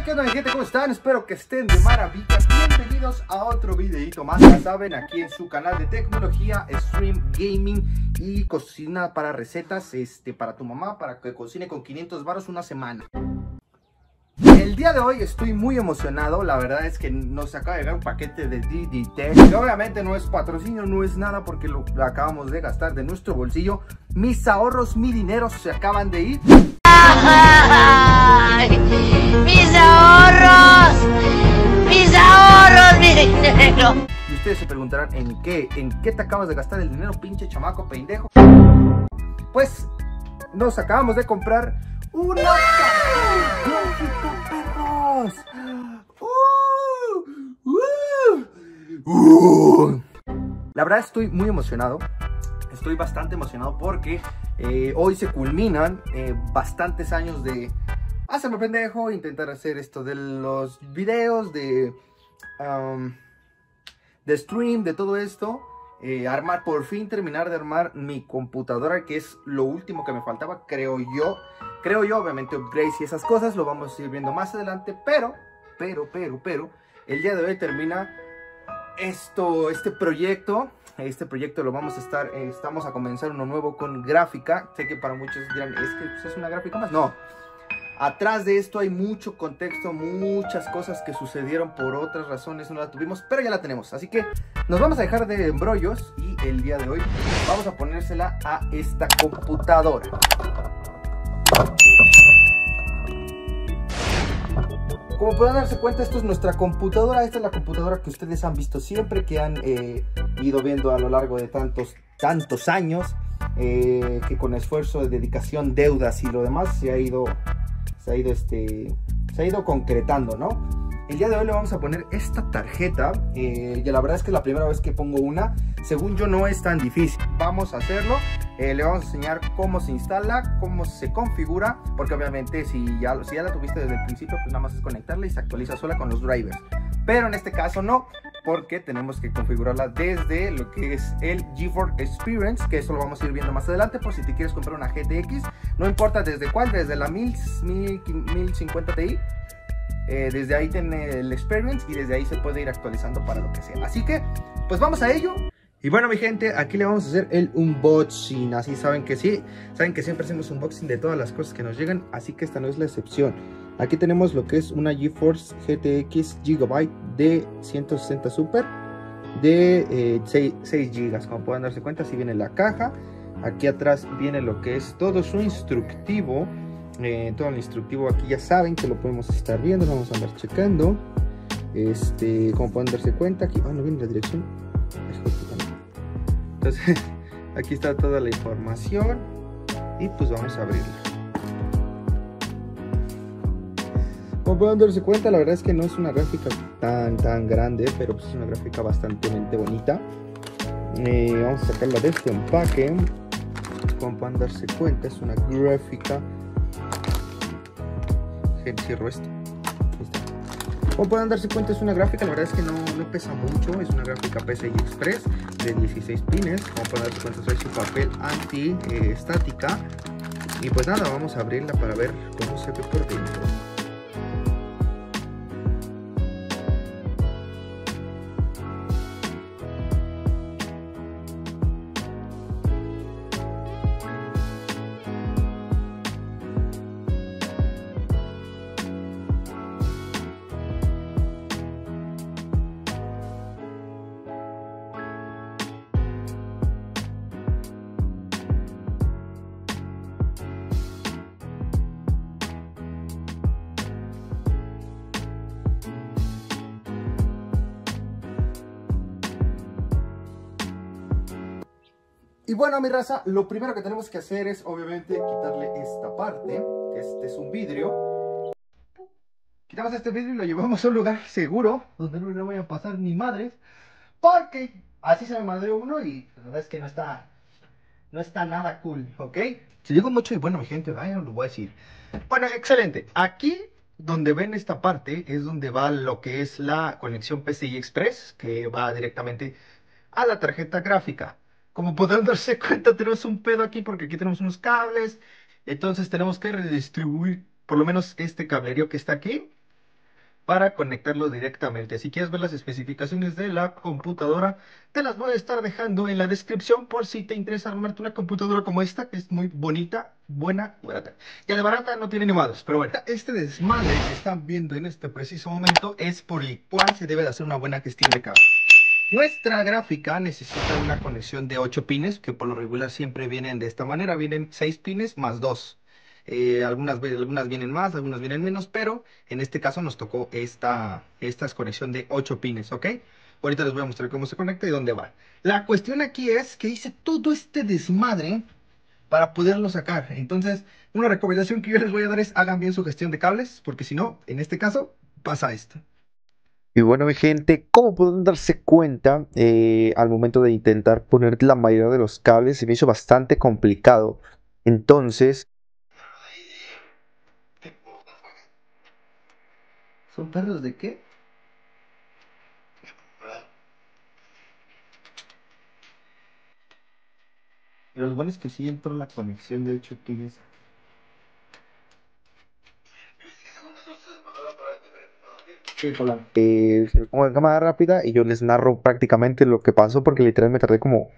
Hey, ¿qué onda gente? ¿Cómo están? Espero que estén de maravilla. Bienvenidos a otro videito más, ya saben, aquí en su canal de tecnología, stream, gaming y cocina para recetas, para tu mamá, para que cocine con 500 baros una semana. El día de hoy estoy muy emocionado, la verdad es que nos acaba de llegar un paquete de DD Tech, que obviamente no es patrocinio, no es nada porque lo acabamos de gastar de nuestro bolsillo. Mis ahorros, mi dinero se acaban de ir. ¡Mis ahorros! ¡Mis ahorros, mi dinero! Y ustedes se preguntarán, ¿en qué te acabas de gastar el dinero, pinche chamaco pendejo? Pues, nos acabamos de comprar una caja de gráficos, perros. La verdad estoy muy emocionado. Estoy bastante emocionado porque hoy se culminan bastantes años de hacerme pendejo, intentar hacer esto de los videos, de stream, de todo esto. Armar, por fin terminar de armar mi computadora, que es lo último que me faltaba, creo yo, obviamente upgrades y esas cosas lo vamos a ir viendo más adelante. Pero, el día de hoy termina este proyecto. Este proyecto lo vamos a estar, estamos a comenzar uno nuevo con gráfica. Sé que para muchos dirán, es que pues, es una gráfica más. No, atrás de esto hay mucho contexto, muchas cosas que sucedieron por otras razones, no la tuvimos, pero ya la tenemos. Así que nos vamos a dejar de embrollos y el día de hoy vamos a ponérsela a esta computadora. Como pueden darse cuenta, esto es nuestra computadora. Esta es la computadora que ustedes han visto siempre, que han ido viendo a lo largo de tantos años, que con esfuerzo, dedicación, deudas y lo demás se ha ido concretando, ¿no? El día de hoy le vamos a poner esta tarjeta, y la verdad es que es la primera vez que pongo una. Según yo no es tan difícil. Vamos a hacerlo. Le vamos a enseñar cómo se instala, cómo se configura, porque obviamente si ya la tuviste desde el principio, pues nada más es conectarla y se actualiza sola con los drivers. Pero en este caso no, porque tenemos que configurarla desde lo que es el GeForce Experience, que eso lo vamos a ir viendo más adelante. Por si te quieres comprar una GTX, no importa desde cuál, desde la 1050 Ti, desde ahí tiene el Experience y desde ahí se puede ir actualizando para lo que sea. Así que, pues vamos a ello. Y bueno, mi gente, aquí le vamos a hacer el unboxing. Así saben que siempre hacemos unboxing de todas las cosas que nos llegan, así que esta no es la excepción. Aquí tenemos lo que es una GeForce GTX Gigabyte de 160 Super de 6 GB. Como pueden darse cuenta, así viene la caja. Aquí atrás viene lo que es todo su instructivo. Todo el instructivo aquí ya saben que lo podemos estar viendo, lo vamos a andar checando. Como pueden darse cuenta, aquí no viene la dirección. Entonces aquí está toda la información y pues vamos a abrirla. Como pueden darse cuenta, la verdad es que no es una gráfica tan grande, pero pues es una gráfica bastante bonita. Vamos a sacarla de este empaque. Como pueden darse cuenta, es una gráfica. Cierro esto. Como pueden darse cuenta, es una gráfica, la verdad es que no pesa mucho. Es una gráfica PCI Express de 16 pines. Como pueden darse cuenta, trae su papel anti estática. Y pues nada, vamos a abrirla para ver cómo se ve por dentro. Y bueno, mi raza, lo primero que tenemos que hacer es obviamente quitarle esta parte. Este es un vidrio. Quitamos este vidrio y lo llevamos a un lugar seguro, donde no le vayan a pasar ni madres, porque así se me madreó uno y la verdad es que no está nada cool, ¿ok? Se digo mucho y bueno, mi gente, vayan, lo voy a decir. Bueno, excelente. Aquí donde ven esta parte es donde va lo que es la conexión PCI Express, que va directamente a la tarjeta gráfica. Como podrán darse cuenta, tenemos un pedo aquí porque aquí tenemos unos cables. Entonces tenemos que redistribuir por lo menos este cablerío que está aquí. para conectarlo directamente. Si quieres ver las especificaciones de la computadora, te las voy a estar dejando en la descripción por si te interesa armarte una computadora como esta, que es muy bonita, buena, barata. Ya de barata no tiene nevados, pero bueno. Este desmadre que están viendo en este preciso momento es por el cual se debe de hacer una buena gestión de cable. Nuestra gráfica necesita una conexión de 8 pines, que por lo regular siempre vienen de esta manera, vienen 6 pines más 2. Algunas vienen más, algunas vienen menos, pero en este caso nos tocó esta conexión de 8 pines, ¿ok? Ahorita les voy a mostrar cómo se conecta y dónde va. La cuestión aquí es que hice todo este desmadre para poderlo sacar. Entonces, una recomendación que yo les voy a dar es hagan bien su gestión de cables, porque si no, en este caso, pasa esto. Y bueno, mi gente, como pueden darse cuenta, al momento de intentar poner la mayoría de los cables se me hizo bastante complicado. Entonces, ¿son perros de qué? Pero lo bueno es que sí entró la conexión de 8 pines. Se lo pongo en cámara rápida y yo les narro prácticamente lo que pasó, porque literalmente me tardé como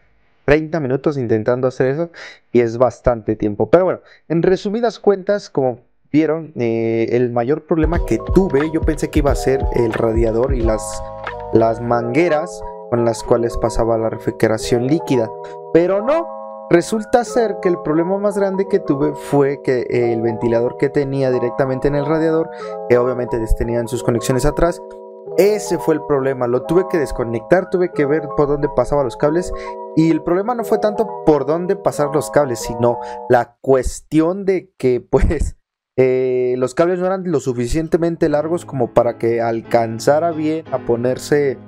30 minutos intentando hacer eso y es bastante tiempo. Pero bueno, en resumidas cuentas, como vieron, el mayor problema que tuve, yo pensé que iba a ser el radiador y las mangueras con las cuales pasaba la refrigeración líquida, pero no. Resulta ser que el problema más grande que tuve fue que el ventilador que tenía directamente en el radiador, que obviamente tenían sus conexiones atrás, ese fue el problema. Lo tuve que desconectar, tuve que ver por dónde pasaban los cables, y el problema no fue tanto por dónde pasar los cables, sino la cuestión de que pues los cables no eran lo suficientemente largos como para que alcanzara bien a ponerse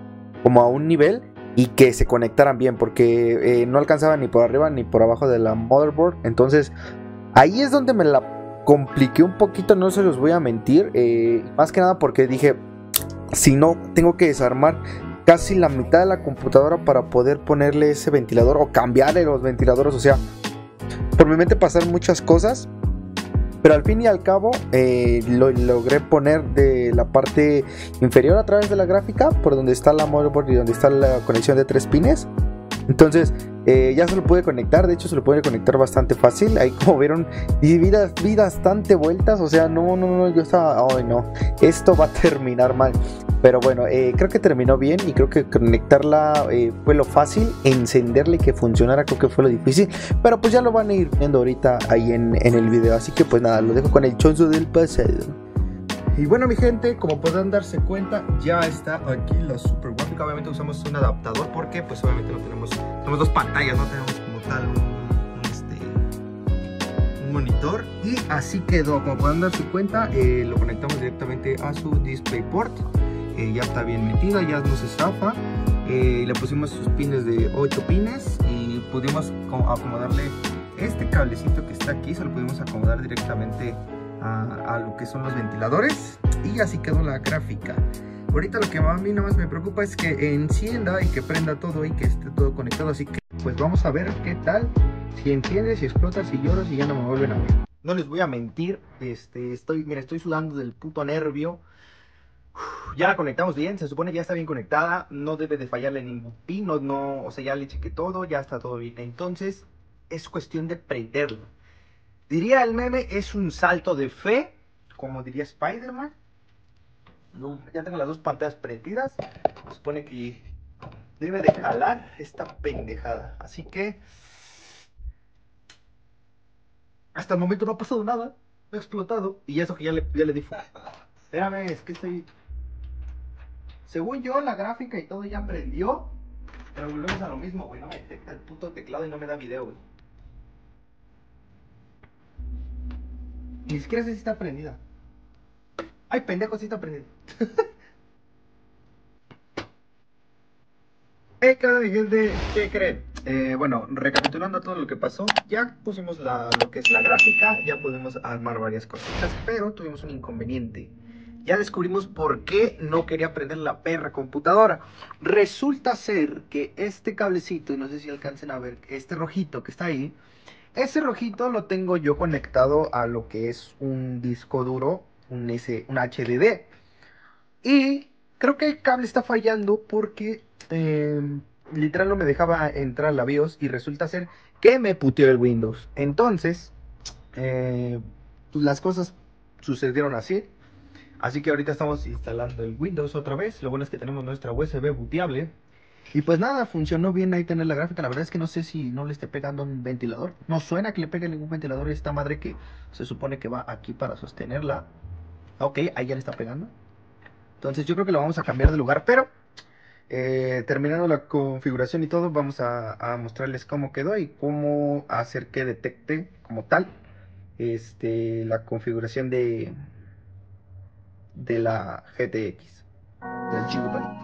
como a un nivel y que se conectaran bien, porque no alcanzaba ni por arriba ni por abajo de la motherboard. Entonces ahí es donde me la compliqué un poquito, no se los voy a mentir, más que nada porque dije, si no, tengo que desarmar casi la mitad de la computadora para poder ponerle ese ventilador o cambiarle los ventiladores. O sea, por mi mente pasaron muchas cosas, pero al fin y al cabo lo logré poner de la parte inferior a través de la gráfica, por donde está la motherboard y donde está la conexión de 3 pines. Entonces ya se lo pude conectar, de hecho se lo puede conectar bastante fácil. Ahí como vieron, y vi bastante vueltas, o sea, yo estaba, ay no, esto va a terminar mal. Pero bueno, creo que terminó bien y creo que conectarla fue lo fácil, encenderla y que funcionara creo que fue lo difícil. Pero pues ya lo van a ir viendo ahorita ahí en el video, así que pues nada, lo dejo con el chonzo del pasado. Y bueno, mi gente, como podrán darse cuenta, ya está aquí la super gráfica. Obviamente usamos un adaptador porque pues obviamente no tenemos dos pantallas, no tenemos como tal un monitor. Y así quedó, como podrán darse cuenta, lo conectamos directamente a su DisplayPort. Ya está bien metida, ya no se zafa. Le pusimos sus pines de 8 pines y pudimos acomodarle este cablecito que está aquí, se lo pudimos acomodar directamente a lo que son los ventiladores, y así quedó la gráfica. Ahorita lo que a mí nada más me preocupa es que encienda y que prenda todo y que esté todo conectado, así que pues vamos a ver qué tal, si enciende, si explota, si lloro, si ya no me vuelven a ver. No les voy a mentir, mira, estoy sudando del puto nervio. Ya la conectamos bien, se supone ya está bien conectada, no debe de fallarle ningún pin, o sea, ya le chequé todo, ya está todo bien. Entonces es cuestión de prenderlo. Diría el meme, es un salto de fe, como diría Spider-Man. No, ya tengo las dos pantallas prendidas. Se supone que debe de jalar esta pendejada. Así que hasta el momento no ha pasado nada, no ha explotado. Y eso que ya le di fuego. Espérame, es que estoy... Según yo, la gráfica y todo ya prendió. Pero volvemos a lo mismo, güey. No me detecta el puto teclado y no me da video, güey. Ni siquiera sé si está prendida. Ay, pendejo, sí está prendida. ¿Qué creen? Bueno, recapitulando todo lo que pasó, ya pusimos lo que es la gráfica, ya pudimos armar varias cositas, pero tuvimos un inconveniente. Ya descubrimos por qué no quería prender la perra computadora. Resulta ser que este cablecito, no sé si alcancen a ver, este rojito que está ahí, ese rojito lo tengo yo conectado a lo que es un disco duro, un HDD. Y creo que el cable está fallando porque literal no me dejaba entrar la BIOS y resulta ser que me puteó el Windows. Entonces, las cosas sucedieron así. Así que ahorita estamos instalando el Windows otra vez. Lo bueno es que tenemos nuestra USB booteable. Y pues nada, funcionó bien ahí tener la gráfica. La verdad es que no sé si no le esté pegando un ventilador. No suena que le pegue ningún ventilador a esta madre que se supone que va aquí para sostenerla. Ok, ahí ya le está pegando. Entonces yo creo que lo vamos a cambiar de lugar. Pero terminando la configuración y todo, vamos a mostrarles cómo quedó y cómo hacer que detecte como tal la configuración de la GTX del Gigabyte.